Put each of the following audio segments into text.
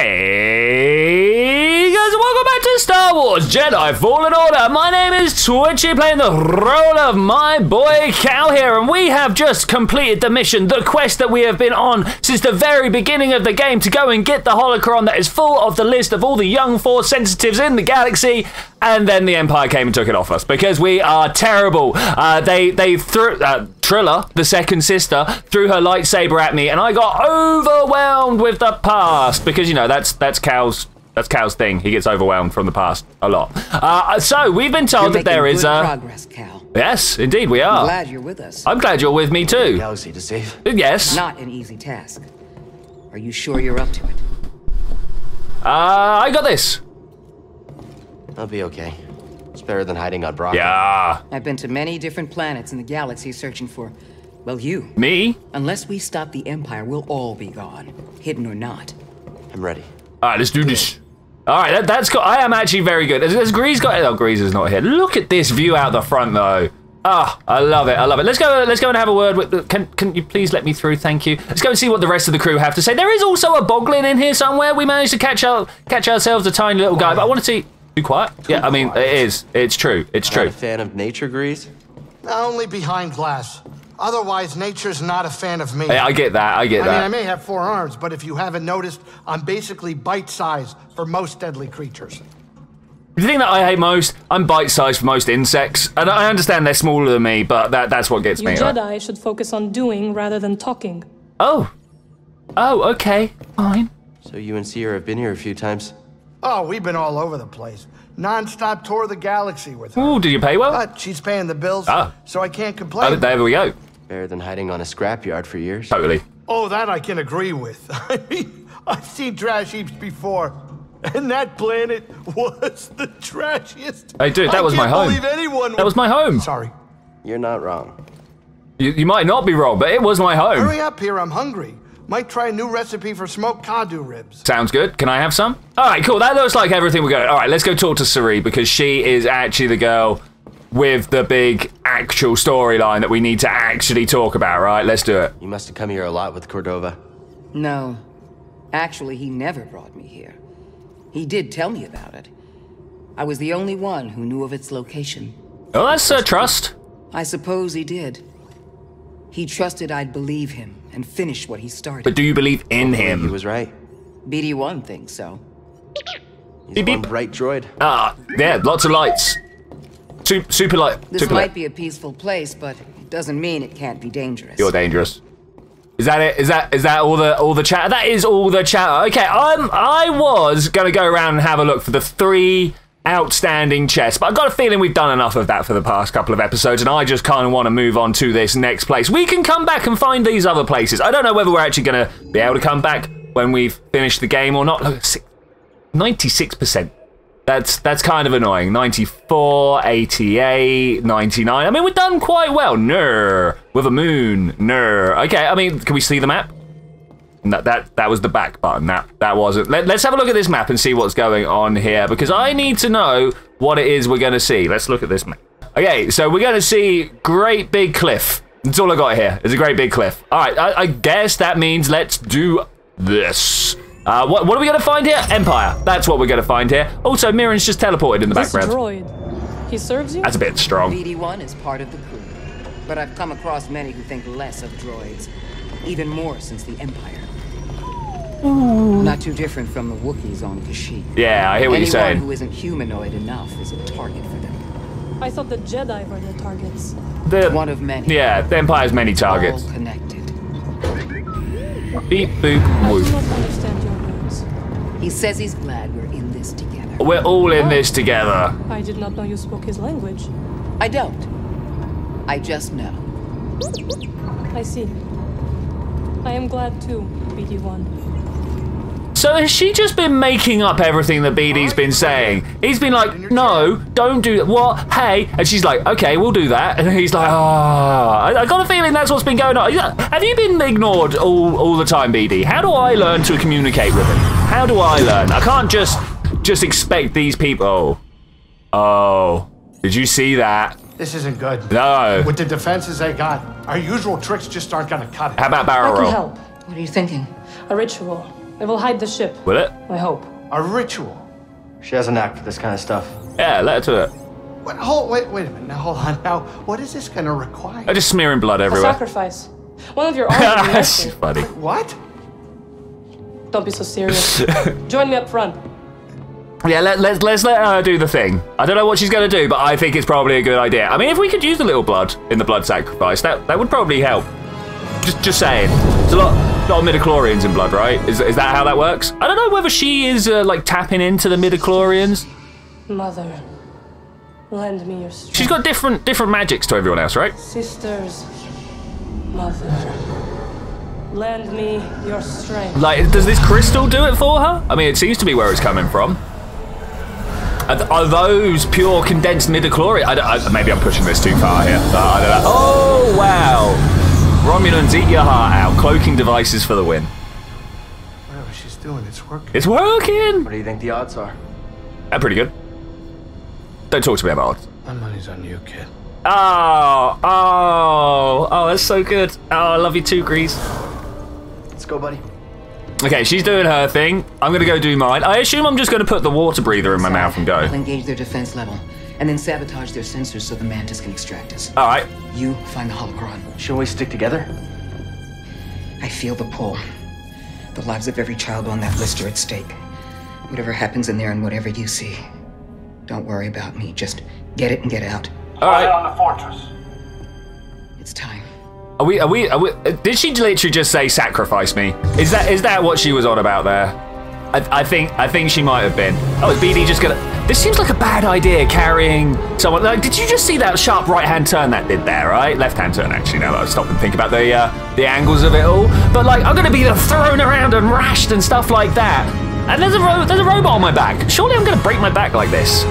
Hey guys, welcome back to Star Wars Jedi Fallen Order. My name is Twitchy, playing the role of my boy Cal here, and we have just completed the mission, the quest that we have been on since the very beginning of the game, to go and get the holocron that is full of the list of all the young Force sensitives in the galaxy. And then the Empire came and took it off us because we are terrible. They threw Trilla, the second sister, threw her lightsaber at me, and I got overwhelmed with the past because, you know, that's Cal's thing. He gets overwhelmed from the past a lot. So we've been told that there is progress, Cal. Yes, indeed we are. I'm glad you're with us. I'm glad you're with me too. The galaxy to save. Yes. Not an easy task. Are you sure you're up to it? I got this. I'll be okay. It's better than hiding on Brock. Yeah. I've been to many different planets in the galaxy searching for, well, you. Me? Unless we stop the Empire, we'll all be gone, hidden or not. I'm ready. All right, let's do this. All right, that's cool. I am actually very good. Has Grease got? Oh, Grease is not here. Look at this view out the front, though. Ah, I love it. I love it. Let's go and have a word with. Can you please let me through? Thank you. Let's go and see what the rest of the crew have to say. There is also a boglin in here somewhere. We managed to catch ourselves a tiny little guy, but I want to see. Quiet? Yeah, I mean, it is. It's true. It's true. Not a fan of nature, Grease? Only behind glass. Otherwise, nature's not a fan of me. Hey, I get that. I get that. I mean, I may have four arms, but if you haven't noticed, I'm basically bite-sized for most deadly creatures. The thing that I hate most, I'm bite-sized for most insects. And I understand they're smaller than me, but that's what gets me. You Jedi should focus on doing rather than talking. Oh. Oh, okay. Fine. So you and Cere have been here a few times. Oh, we've been all over the place. Non-stop tour of the galaxy with her. Oh, did you pay well? But she's paying the bills, so I can't complain. Oh, there we go. Better than hiding on a scrapyard for years. Totally. Oh, that I can agree with. I've seen trash heaps before, and that planet was the trashiest. Hey, dude, that was my home. I can't believe anyone. That was my home. Sorry. You're not wrong. You might not be wrong, but it was my home. Hurry up here, I'm hungry. Might try a new recipe for smoked kadu ribs. Sounds good. Can I have some? All right, cool. That looks like everything we're going. All right, let's go talk to Cere, because she is actually the girl with the big actual storyline that we need to actually talk about, right? Let's do it. You must have come here a lot with Cordova. No. Actually, he never brought me here. He did tell me about it. I was the only one who knew of its location. Oh, that's trust. I suppose he did. He trusted I'd believe him and finish what he started. But do you believe in him? He was right. BD-1 thinks so. He's a bright droid. Ah, yeah, lots of lights. Super light. This might be a peaceful place, but it doesn't mean it can't be dangerous. You're dangerous. Is that it? Is that all the chatter? That is all the chatter. Okay, I was gonna go around and have a look for the three outstanding chests, but I've got a feeling we've done enough of that for the past couple of episodes, and I just kind of want to move on to this next place. We can come back and find these other places. I don't know whether we're actually going to be able to come back when we've finished the game or not. Look, 96%. That's kind of annoying. 94, 88, 99. I mean, we've done quite well. Nur, with a moon. Nur. Okay, I mean, can we see the map? That was the back button. That wasn't. Let's have a look at this map and see what's going on here, because I need to know what it is we're going to see. Let's look at this map. Okay, so we're going to see great big cliff. That's all I got here. It's a great big cliff. All right, I guess that means let's do this. What are we going to find here? Empire. That's what we're going to find here. Also, Mirren's just teleported in the background. Droid. He serves you? That's a bit strong. BD-1 is part of the crew, but I've come across many who think less of droids, even more since the Empire. Ooh. Not too different from the Wookiees on Kashyyyk. Yeah, I hear what you're saying. Anyone who isn't humanoid enough is a target for them. I thought the Jedi were the targets. One of many. Yeah, the Empire's many targets. All connected. Beep, boop, woo. I do not understand your words. He says he's glad we're in this together. We're all in this together. I did not know you spoke his language. I don't. I just know. I see. I am glad too, BD-1. So has she just been making up everything that BD's been saying? He's been like, no, don't do that. What? Hey. And she's like, okay, we'll do that. And he's like, ah. I got a feeling that's what's been going on. Have you been ignored all the time, BD? How do I learn to communicate with him? How do I learn? I can't just expect these people. Oh. Did you see that? This isn't good. No. With the defenses they got, our usual tricks just aren't going to cut it. How about barrel roll? I can help. What are you thinking? A ritual. It will hide the ship. Will it? I hope. A ritual. She has a knack for this kind of stuff. Yeah, let her do it. What, wait a minute. Now, hold on. Now, what is this going to require? I'm just smearing blood everywhere. A sacrifice. One of your arms. That's funny. What? Don't be so serious. Join me up front. Yeah, let's let her do the thing. I don't know what she's going to do, but I think it's probably a good idea. I mean, if we could use a little blood in the blood sacrifice, that would probably help. Just saying. It's a lot of midichlorians in blood, right? Is that how that works? I don't know whether she is, like, tapping into the midichlorians. Mother, lend me your strength. She's got different magics to everyone else, right? Sisters, mother, lend me your strength. Like, does this crystal do it for her? I mean, it seems to be where it's coming from. Are those pure condensed midichlorians? Maybe I'm pushing this too far here. I don't know. Oh, wow. Romulans, eat your heart out. Cloaking devices for the win. Whatever she's doing, it's working. It's working! What do you think the odds are? They're pretty good. Don't talk to me about odds. My money's on you, kid. Oh, oh, oh, that's so good. Oh, I love you too, Grease. Let's go, buddy. Okay, she's doing her thing. I'm going to go do mine. I assume I'm just going to put the water breather in my mouth and go. I'll engage their defense level. And then sabotage their sensors so the Mantis can extract us. All right. You find the holocron. Shall we stick together? I feel the pull. The lives of every child on that list are at stake. Whatever happens in there and whatever you see, don't worry about me. Just get it and get out. All right. On the fortress. It's time. Are we? Did she literally just say sacrifice me? Is that what she was on about there? I think she might have been. Oh, is BD just gonna? This seems like a bad idea, carrying someone. Like, did you just see that sharp right-hand turn that did there, right? Left-hand turn, actually, now that I've stopped and think about the angles of it all. But, like, I'm gonna be thrown around and rashed and stuff like that. And there's a robot on my back. Surely I'm gonna break my back like this.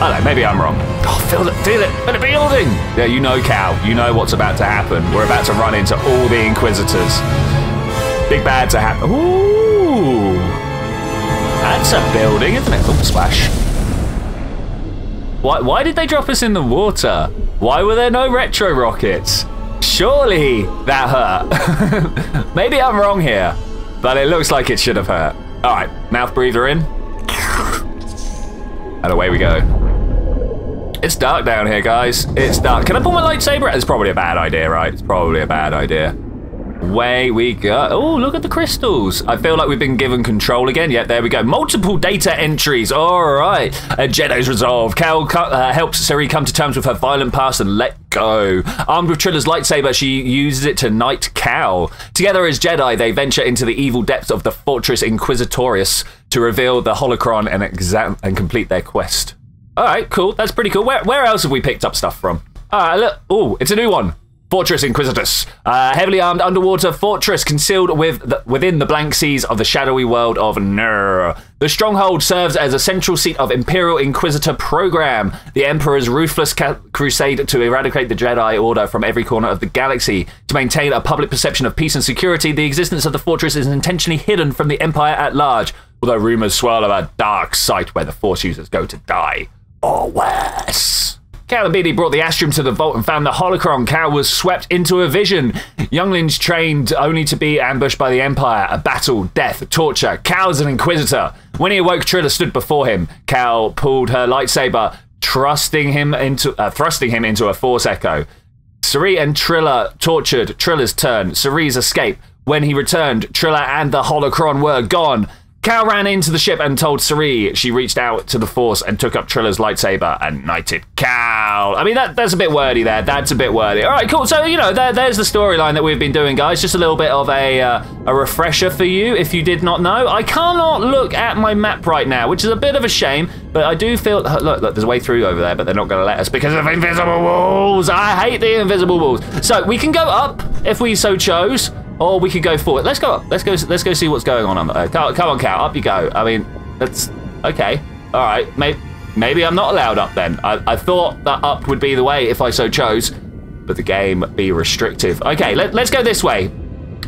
I don't know, maybe I'm wrong. Oh, feel it, for the building! Yeah, you know, Cal, you know what's about to happen. We're about to run into all the Inquisitors. Big bads are happening. Ooh! That's a building, isn't it? Oops, splash. Why did they drop us in the water? Why were there no retro rockets? Surely that hurt. Maybe I'm wrong here, but it looks like it should have hurt. All right, mouth breather in. And away we go. It's dark down here, guys. It's dark. Can I pull my lightsaber out? It's probably a bad idea, right? It's probably a bad idea. Way we go. Oh, look at the crystals. I feel like we've been given control again. Yeah, there we go. Multiple data entries. All right. Jedi's resolve. Cal helps Cere come to terms with her violent past and let go. Armed with Trilla's lightsaber, she uses it to knight Cal. Together as Jedi, they venture into the evil depths of the Fortress Inquisitorius to reveal the holocron and complete their quest. All right, cool. That's pretty cool. Where else have we picked up stuff from? All right, look. Oh, it's a new one. Fortress Inquisitorius, heavily armed underwater fortress concealed within the blank seas of the shadowy world of Nur. The stronghold serves as a central seat of Imperial Inquisitor program, the Emperor's ruthless crusade to eradicate the Jedi Order from every corner of the galaxy. To maintain a public perception of peace and security, the existence of the fortress is intentionally hidden from the Empire at large, although rumors swirl of a dark site where the Force users go to die, or worse. Cal and BD brought the Astrium to the vault and found the holocron. Cal was swept into a vision. Younglings trained only to be ambushed by the Empire. A battle, death, torture. Cal's an Inquisitor. When he awoke, Trilla stood before him. Cal pulled her lightsaber, thrusting him into a Force echo. Cere and Trilla tortured Trilla's turn. Cere's escape. When he returned, Trilla and the holocron were gone. Cal ran into the ship and told Cere. She reached out to the Force and took up Trilla's lightsaber and knighted Cal. I mean, that's a bit wordy there. That's a bit wordy. All right, cool. So, you know, there's the storyline that we've been doing, guys. Just a little bit of a refresher for you if you did not know. I cannot look at my map right now, which is a bit of a shame, but I do feel... Look, there's a way through over there, but they're not going to let us because of invisible walls. I hate the invisible walls. So we can go up if we so chose. Or we could go forward. Let's go up. Let's go see what's going on. Come on, Cal. Up you go. I mean, that's okay. All right. Maybe I'm not allowed up then. I thought that up would be the way if I so chose, but the game be restrictive. Okay. Let's go this way.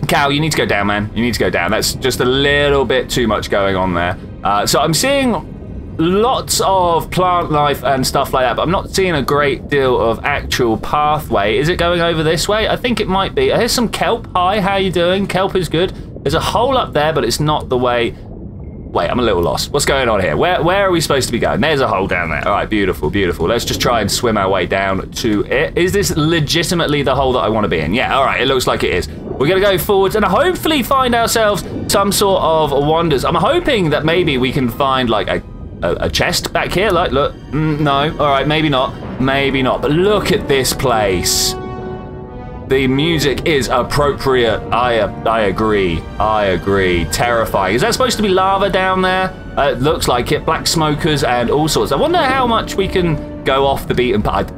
Cal, you need to go down, man. You need to go down. That's just a little bit too much going on there. So I'm seeing lots of plant life and stuff like that, but I'm not seeing a great deal of actual pathway. Is it going over this way? I think it might be. Here's some kelp. Hi, how you doing? Kelp is good. There's a hole up there, but it's not the way... Wait, I'm a little lost. What's going on here? Where are we supposed to be going? There's a hole down there. All right, beautiful, beautiful. Let's just try and swim our way down to it. Is this legitimately the hole that I want to be in? Yeah, all right, it looks like it is. We're going to go forwards and hopefully find ourselves some sort of wonders. I'm hoping that maybe we can find, like, a chest back here. Like, look, no. All right, maybe not. Maybe not. But look at this place. The music is appropriate. I agree. I agree. Terrifying. Is that supposed to be lava down there? It looks like it. Black smokers and all sorts. I wonder how much we can go off the beaten path.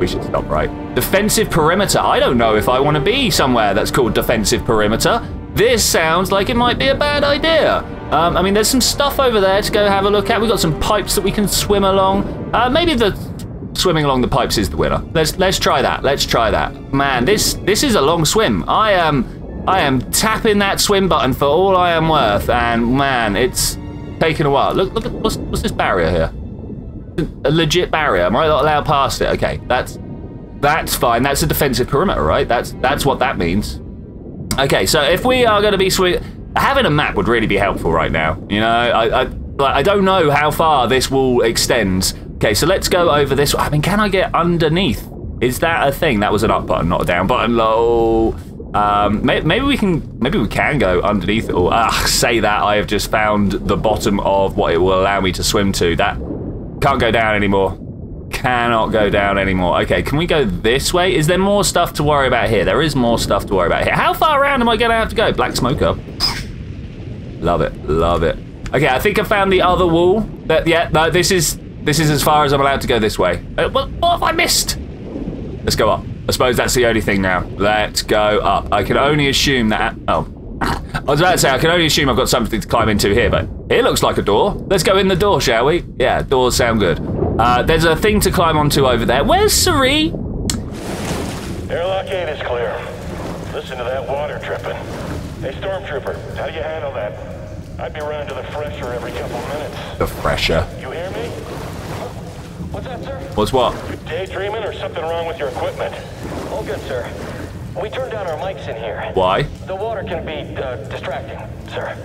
We should stop, right? Defensive perimeter. I don't know if I want to be somewhere that's called defensive perimeter. This sounds like it might be a bad idea. I mean, there's some stuff over there to go have a look at. We've got some pipes that we can swim along. Maybe the... Swimming along the pipes is the winner. Let's try that. Let's try that. Man, this is a long swim. I am tapping that swim button for all I am worth, and man, it's taken a while. Look at what's this barrier here? A legit barrier. Am I not allowed past it? Okay, that's fine. That's a defensive perimeter, right? That's what that means. Okay, so if we are going to be swimming, having a map would really be helpful right now. You know, I don't know how far this wall extends. Okay, so let's go over this. I mean, can I get underneath? Is that a thing? That was an up button, not a down button. Lol. Maybe we can go underneath it all. Say that. I have just found the bottom of what it will allow me to swim to. That can't go down anymore. Cannot go down anymore. Okay, can we go this way? Is there more stuff to worry about here? There is more stuff to worry about here. How far around am I going to have to go? Black smoker. Love it. Love it. Okay, I think I found the other wall. Yeah, no, this is as far as I'm allowed to go this way. What have I missed? Let's go up. I suppose that's the only thing now. Let's go up. I can only assume that... Oh. I was about to say, I can only assume I've got something to climb into here, but it looks like a door. Let's go in the door, shall we? Yeah, doors sound good. There's a thing to climb onto over there. Where's Cere? Airlock 8 is clear. Listen to that water dripping. Hey, Stormtrooper, how do you handle that? I'd be running to the fresher every couple minutes. The fresher. You hear me? What's that, sir? What's what? Daydreaming or something wrong with your equipment? All good, sir. We turned down our mics in here. Why? The water can be distracting, sir.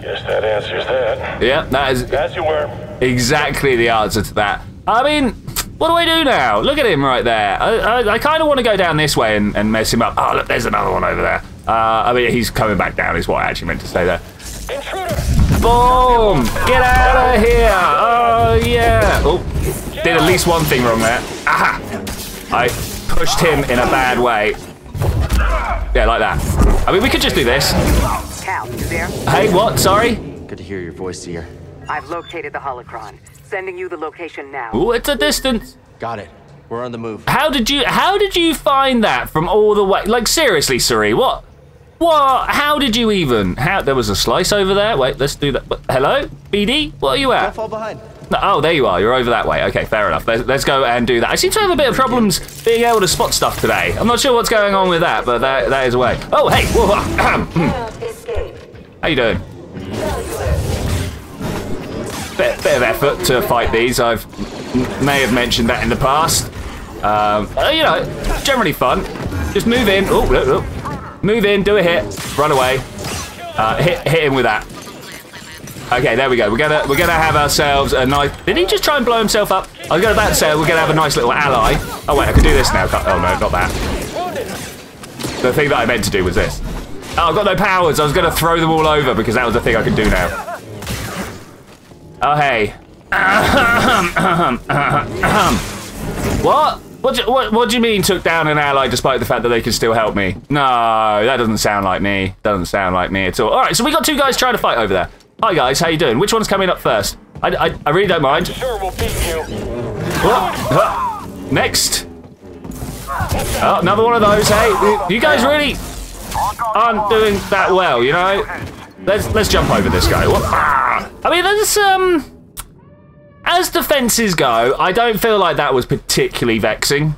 Guess that answers that. Yeah, that is... As you were. Exactly the answer to that. I mean, what do I do now? Look at him right there. I kind of want to go down this way and mess him up. Oh, look, there's another one over there. I mean, he's coming back down is what I actually meant to say there. Intruder! Boom! Get out of here! Oh, yeah. Oh. Did at least one thing wrong there. Aha! I pushed him in a bad way. Yeah, like that. I mean, we could just do this. Cal, you there? Hey, what? Sorry? Good to hear your voice, Cere. I've located the holocron. Sending you the location now. Ooh, it's a distance. Got it. We're on the move. How did you find that from all the way? Like, seriously, Cere, what? What? How did you even? How? There was a slice over there. Wait, let's do that. Hello? BD? What are you at? Don't fall behind. Oh, there you are. You're over that way. Okay, fair enough. Let's go and do that. I seem to have a bit of problems being able to spot stuff today. I'm not sure what's going on with that, but that is a way. Oh, hey! Whoa, how you doing? Bit of effort to fight these. May have mentioned that in the past. You know, generally fun. Just move in. Oh, move in. Do a hit. Run away. Hit him with that. Okay, there we go. We're gonna have ourselves a nice... Did he just try and blow himself up? I was about to say we're gonna have a nice little ally. Oh wait, I can do this now. Oh no, not that. The thing that I meant to do was this. Oh, I've got no powers. I was gonna throw them all over because that was the thing I could do now. Oh hey. What? What do you mean took down an ally despite the fact that they could still help me? No, that doesn't sound like me. Doesn't sound like me at all. All right, so we got two guys trying to fight over there. Hi guys, how you doing? Which one's coming up first? I really don't mind. Sure, we'll beat you. Next. Oh, another one of those. Hey, you guys really aren't doing that well, you know. Let's jump over this guy. What? I mean, there's as defenses go, I don't feel like that was particularly vexing.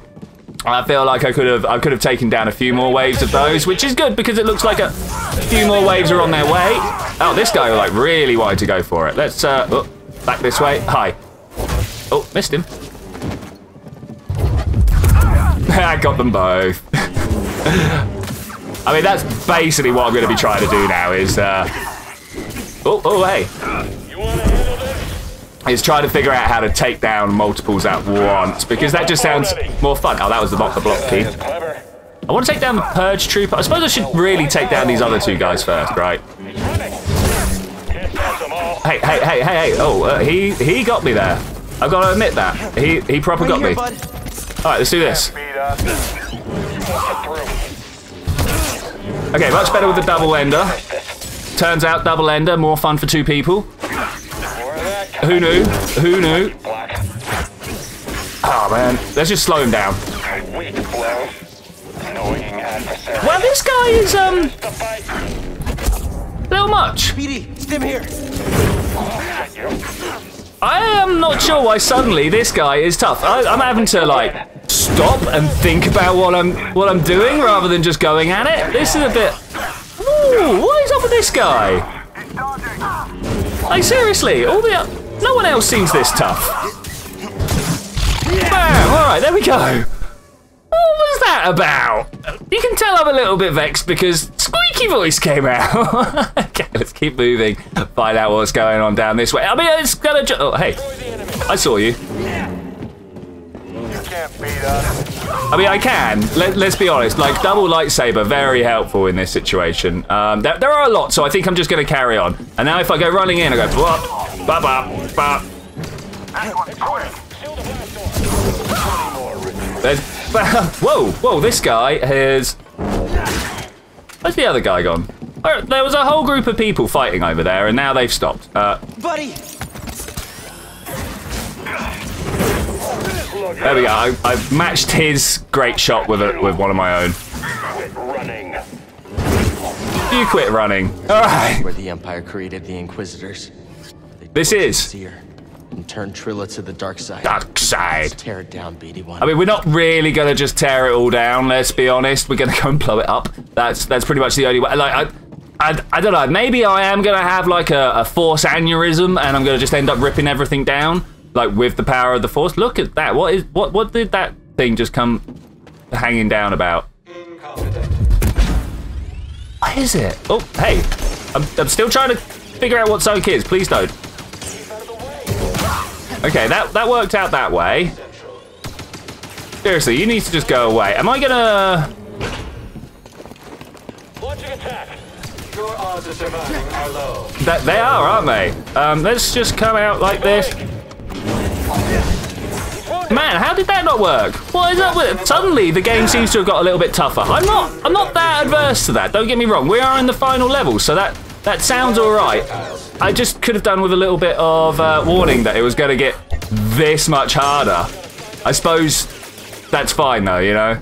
I feel like I could have taken down a few more waves of those, which is good because it looks like a few more waves are on their way. Oh, this guy like really wanted to go for it. Let's back this way. Hi. Oh, missed him. I got them both. I mean, that's basically what I'm going to be trying to do now is... hey. Is trying to figure out how to take down multiples at once, because that just sounds more fun. Oh, that was the block key. I want to take down the Purge Trooper. I suppose I should really take down these other two guys first, right? Hey, hey, hey, hey, hey. Oh, he got me there. I've got to admit that. He proper got me. Alright, let's do this. Okay, much better with the double ender. Turns out double ender, more fun for two people. Who knew? Who knew? Oh, man. Let's just slow him down. Well, this guy is, a little much. BD, stim here. I am not sure why suddenly this guy is tough. I'm having to, like, stop and think about what I'm doing rather than just going at it. This is a bit... Ooh, what is up with this guy? Like, seriously, all the... No one else seems this tough. Bam! Alright, there we go. What was that about? You can tell I'm a little bit vexed because squeaky voice came out. Okay, let's keep moving. Find out what's going on down this way. I mean, it's gonna... Oh, hey. I saw you. I mean, I can. Let's be honest. Like, double lightsaber, very helpful in this situation. There are a lot, so I think I'm just going to carry on. And now if I go running in, I go... Bop, bop, bop, bop. Whoa, this guy has... Where's the other guy gone? There was a whole group of people fighting over there, and now they've stopped. Buddy! There we go. I've matched his great shot with one of my own. You quit running. All right. Where the Empire created the Inquisitors. This is Cere and turned Trilla to the dark side. Dark side. Let's tear it down, BD-1. I mean, we're not really gonna just tear it all down. Let's be honest. We're gonna go and blow it up. That's pretty much the only way. Like I don't know. Maybe I am gonna have like a force aneurysm, and I'm gonna just end up ripping everything down. Like, with the power of the Force. Look at that. What did that thing just come hanging down about? What is it? Oh, hey. I'm still trying to figure out what Soak is. Please don't. Okay, that worked out that way. Seriously, you need to just go away. Am I gonna... Your odds of surviving are low. They are, aren't they? Let's just come out like this. Man, how did that not work? What is up with it? Suddenly, the game seems to have got a little bit tougher. I'm not that adverse to that. Don't get me wrong. We are in the final level, so that sounds all right. I just could have done with a little bit of warning that it was going to get this much harder. I suppose that's fine, though. You know.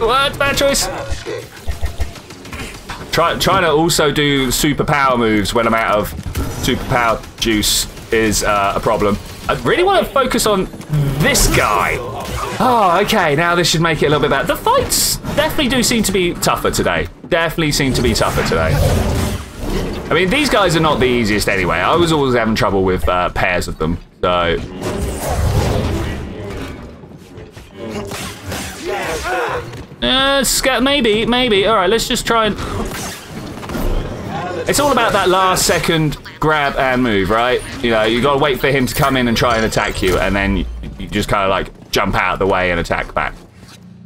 What? Bad choice. Trying to also do superpower moves when I'm out of superpower juice is a problem. I really want to focus on this guy. Oh, okay, now this should make it a little bit better. The fights definitely do seem to be tougher today. I mean, these guys are not the easiest anyway. I was always having trouble with pairs of them, so... Maybe. All right, let's just try and... It's all about that last second grab and move, right? You know, you got to wait for him to come in and try and attack you, and then you just kind of like jump out of the way and attack back.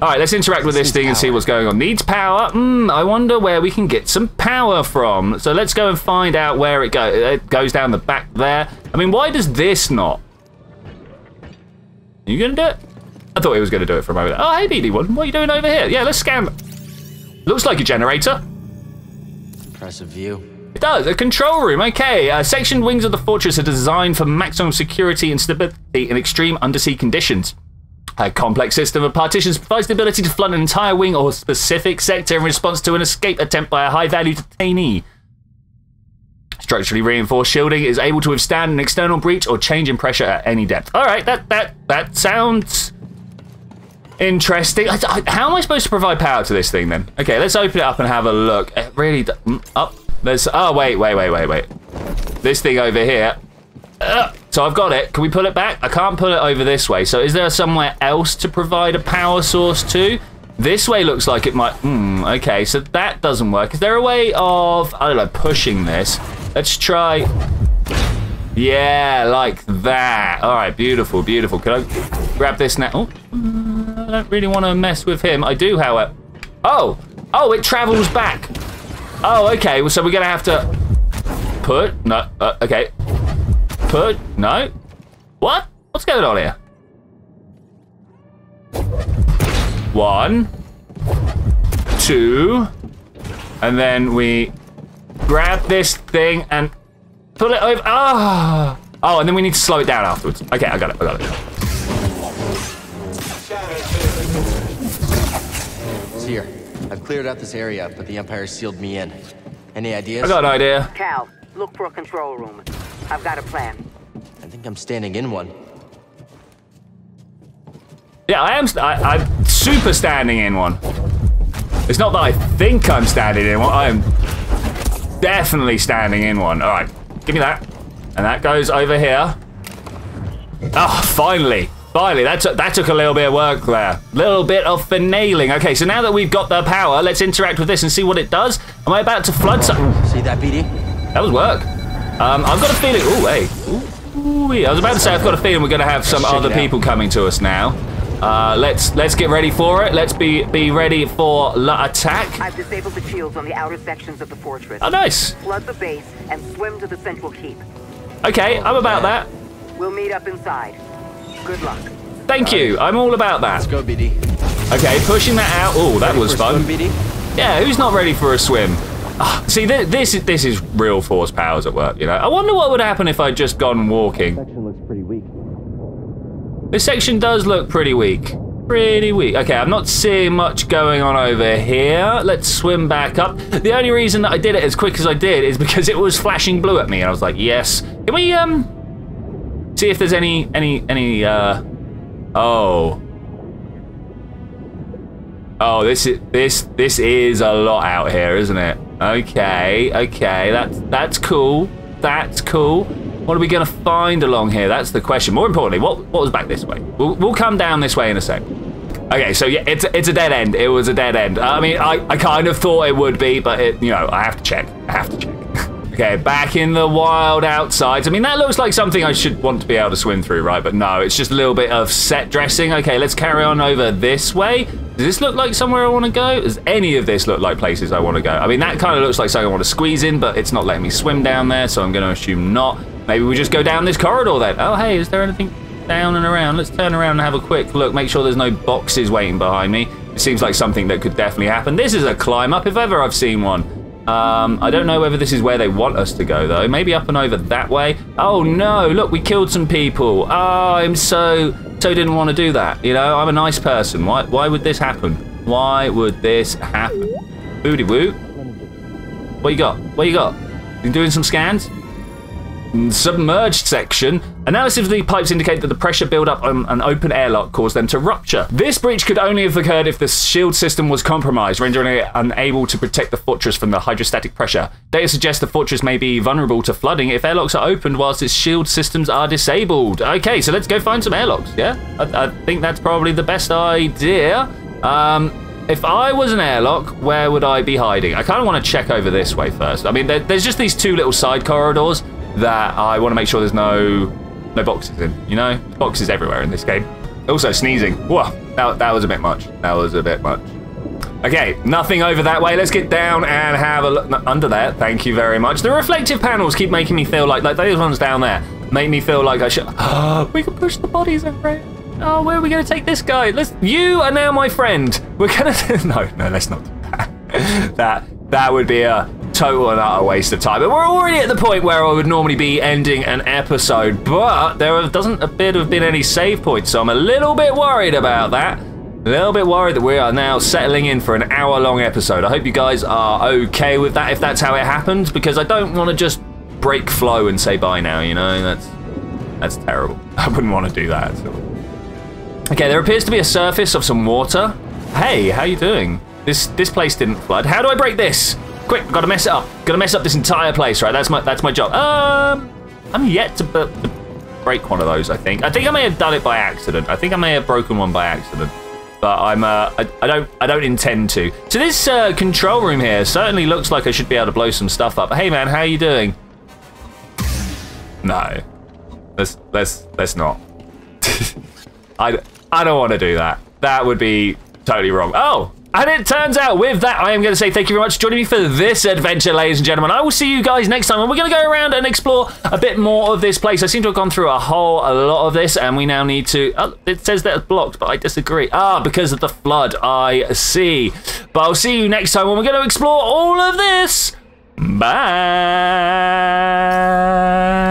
All right, let's interact with this thing and see what's going on. Needs power. I wonder where we can get some power from. So let's go and find out where it goes. It goes down the back there. I mean, why does this not? You gonna do it? I thought he was gonna do it for a moment. Oh, hey, BD-1, what are you doing over here? Yeah, let's scan. Looks like a generator. Impressive view. It does, a control room, okay. Sectioned wings of the fortress are designed for maximum security and stability in extreme undersea conditions. A complex system of partitions provides the ability to flood an entire wing or specific sector in response to an escape attempt by a high-value detainee. Structurally reinforced shielding is able to withstand an external breach or change in pressure at any depth. All right, that sounds interesting. How am I supposed to provide power to this thing then? Okay, let's open it up and have a look. It really up. There's, oh, wait. This thing over here. So I've got it. Can we pull it back? I can't pull it over this way. So is there somewhere else to provide a power source to? This way looks like it might... okay, so that doesn't work. Is there a way of, I don't know, pushing this? Let's try... Yeah, like that. All right, beautiful, beautiful. Can I grab this now? Oh, I don't really want to mess with him. I do, however. Oh, oh, it travels back. Oh, okay, well, so we're going to have to... Put, no, okay. Put, no. What? What's going on here? One, two, and then we grab this thing and pull it over. Oh, oh, and then we need to slow it down afterwards. Okay, I got it, I got it. Cere, I've cleared out this area, but the Empire sealed me in. Any ideas? I got an idea. Cal, look for a control room. I've got a plan. I think I'm standing in one. Yeah, I am. I'm super standing in one. It's not that I think I'm standing in one. I am definitely standing in one. All right, give me that. And that goes over here. Oh, finally. Finally, that took a little bit of work there. Little bit of finagling. Okay, so now that we've got the power, let's interact with this and see what it does. Am I about to flood something? See that, BD? That was work. I've got a feeling... Ooh, hey. Ooh, yeah. I was about to say, I've got a feeling we're going to have some other people coming to us now. Let's get ready for it. Let's be ready for attack. I've disabled the shields on the outer sections of the fortress. Oh, nice. Flood the base and swim to the central keep. Okay, I'm about that. We'll meet up inside. Good luck. Thank you. I'm all about that. Let's go, BD. Okay, pushing that out. Oh, that was fun. Swim, BD? Yeah, who's not ready for a swim? Oh, see, this is real force powers at work, you know. I wonder what would happen if I'd just gone walking. This section looks pretty weak. This section does look pretty weak. Pretty weak. Okay, I'm not seeing much going on over here. Let's swim back up. The only reason that I did it as quick as I did is because it was flashing blue at me, and I was like, yes. Can we, see if there's any oh, this is a lot out here, isn't it? Okay, okay, that's cool, that's cool. What are we gonna find along here? That's the question. More importantly, what was back this way? We'll come down this way in a sec. Okay, so yeah, it's a dead end. It was a dead end. I mean, I kind of thought it would be, but it, you know, I have to check. I have to check. Okay, back in the wild outsides. I mean, that looks like something I should want to be able to swim through, right? But no, it's just a little bit of set dressing. Okay, let's carry on over this way. Does this look like somewhere I want to go? Does any of this look like places I want to go? I mean, that kind of looks like something I want to squeeze in, but it's not letting me swim down there, so I'm going to assume not. Maybe we just go down this corridor then. Oh, hey, is there anything down and around? Let's turn around and have a quick look. Make sure there's no boxes waiting behind me. It seems like something that could definitely happen. This is a climb up if ever I've seen one. I don't know whether this is where they want us to go, though. Maybe up and over that way. Oh, no. Look, we killed some people. Oh, I'm so didn't want to do that. You know, I'm a nice person. Why would this happen? Why would this happen? Booty-woo. What you got? What you got? You doing some scans? Submerged section. Analysis of the pipes indicate that the pressure build-up on an open airlock caused them to rupture. This breach could only have occurred if the shield system was compromised, rendering it unable to protect the fortress from the hydrostatic pressure. Data suggests the fortress may be vulnerable to flooding if airlocks are opened whilst its shield systems are disabled. Okay, so let's go find some airlocks, yeah? I think that's probably the best idea. If I was an airlock, where would I be hiding? I kind of want to check over this way first. I mean, there's just these two little side corridors that I want to make sure there's no boxes in, you know? Boxes everywhere in this game. Also, sneezing. Whoa, that was a bit much. That was a bit much. Okay, nothing over that way. Let's get down and have a look. No, under there, thank you very much. The reflective panels keep making me feel like those ones down there make me feel like I should... Oh, we can push the bodies over. Oh, where are we going to take this guy? You are now my friend. We're going to... No, let's not do that. That would be a... total and utter waste of time. And we're already at the point where I would normally be ending an episode, but there doesn't appear to have been any save points, so I'm a little bit worried about that. A little bit worried that we are now settling in for an hour-long episode. I hope you guys are okay with that, if that's how it happens, because I don't want to just break flow and say bye now, you know? That's terrible. I wouldn't want to do that at all. Okay, there appears to be a surface of some water. Hey, how you doing? This place didn't flood. How do I break this? Quick, gotta mess it up. Gotta mess up this entire place, right? That's my job. I'm yet to break one of those, I think. I think I may have done it by accident. I think I may have broken one by accident. but I don't intend to. So this control room here certainly looks like I should be able to blow some stuff up. Hey man, how are you doing? No, let's not. I don't want to do that. That would be totally wrong. Oh, and it turns out with that, I am going to say thank you very much for joining me for this adventure, ladies and gentlemen. I will see you guys next time, and we're going to go around and explore a bit more of this place. I seem to have gone through a lot of this, and we now need to... Oh, it says that it's blocked, but I disagree. Ah, because of the flood, I see. But I'll see you next time when we're going to explore all of this. Bye.